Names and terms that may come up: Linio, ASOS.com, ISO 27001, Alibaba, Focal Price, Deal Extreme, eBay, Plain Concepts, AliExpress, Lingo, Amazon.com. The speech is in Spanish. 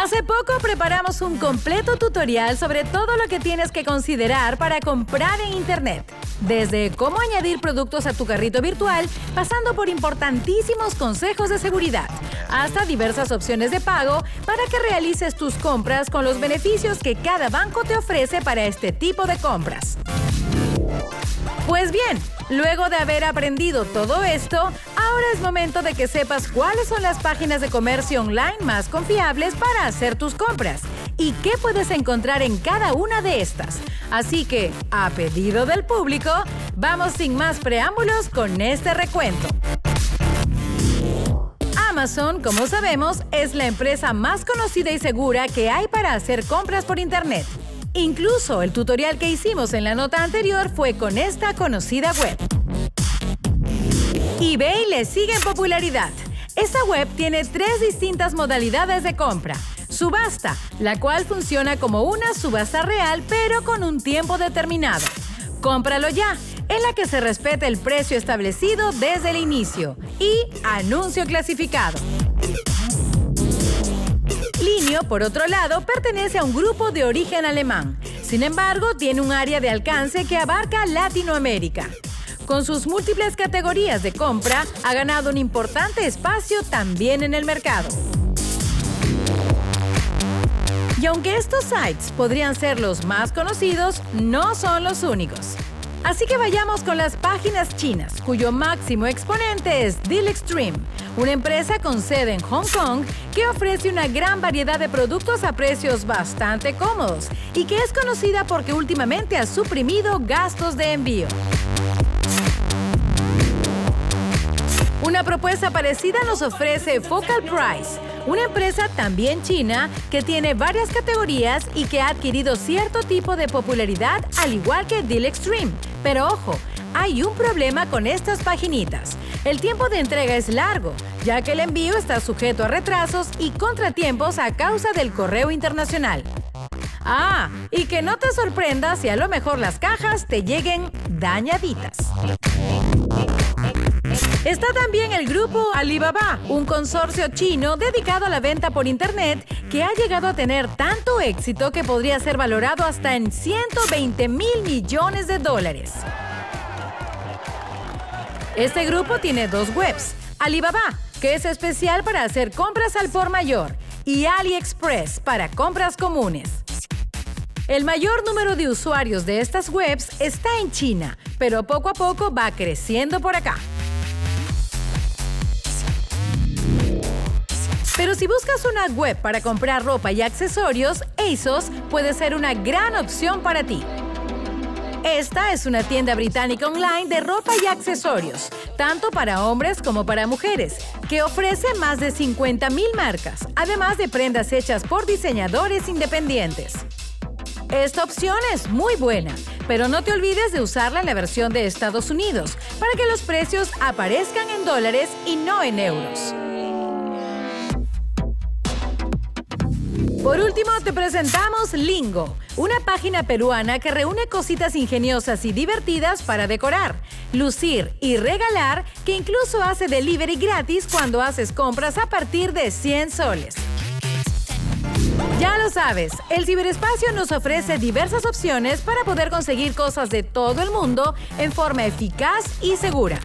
Hace poco preparamos un completo tutorial sobre todo lo que tienes que considerar para comprar en Internet. Desde cómo añadir productos a tu carrito virtual, pasando por importantísimos consejos de seguridad, hasta diversas opciones de pago para que realices tus compras con los beneficios que cada banco te ofrece para este tipo de compras. Pues bien, luego de haber aprendido todo esto, ahora es momento de que sepas cuáles son las páginas de comercio online más confiables para hacer tus compras y qué puedes encontrar en cada una de estas. Así que, a pedido del público, vamos sin más preámbulos con este recuento. Amazon, como sabemos, es la empresa más conocida y segura que hay para hacer compras por Internet. Incluso el tutorial que hicimos en la nota anterior fue con esta conocida web. eBay le sigue en popularidad. Esta web tiene tres distintas modalidades de compra. Subasta, la cual funciona como una subasta real pero con un tiempo determinado. Cómpralo ya, en la que se respeta el precio establecido desde el inicio. Y anuncio clasificado. Linio, por otro lado, pertenece a un grupo de origen alemán. Sin embargo, tiene un área de alcance que abarca Latinoamérica. Con sus múltiples categorías de compra, ha ganado un importante espacio también en el mercado. Y aunque estos sites podrían ser los más conocidos, no son los únicos. Así que vayamos con las páginas chinas, cuyo máximo exponente es Deal Extreme, una empresa con sede en Hong Kong que ofrece una gran variedad de productos a precios bastante cómodos y que es conocida porque últimamente ha suprimido gastos de envío. Una propuesta parecida nos ofrece Focal Price, una empresa también china que tiene varias categorías y que ha adquirido cierto tipo de popularidad al igual que Deal Extreme. Pero ojo, hay un problema con estas paginitas. El tiempo de entrega es largo, ya que el envío está sujeto a retrasos y contratiempos a causa del correo internacional. Ah, y que no te sorprenda si a lo mejor las cajas te lleguen dañaditas. Está también el grupo Alibaba, un consorcio chino dedicado a la venta por Internet que ha llegado a tener tanto éxito que podría ser valorado hasta en 120 mil millones de dólares. Este grupo tiene dos webs, Alibaba, que es especial para hacer compras al por mayor, y AliExpress para compras comunes. El mayor número de usuarios de estas webs está en China, pero poco a poco va creciendo por acá. Pero si buscas una web para comprar ropa y accesorios, ASOS puede ser una gran opción para ti. Esta es una tienda británica online de ropa y accesorios, tanto para hombres como para mujeres, que ofrece más de 50.000 marcas, además de prendas hechas por diseñadores independientes. Esta opción es muy buena, pero no te olvides de usarla en la versión de Estados Unidos, para que los precios aparezcan en dólares y no en euros. Por último, te presentamos Lingo, una página peruana que reúne cositas ingeniosas y divertidas para decorar, lucir y regalar, que incluso hace delivery gratis cuando haces compras a partir de 100 soles. Ya lo sabes, el ciberespacio nos ofrece diversas opciones para poder conseguir cosas de todo el mundo en forma eficaz y segura.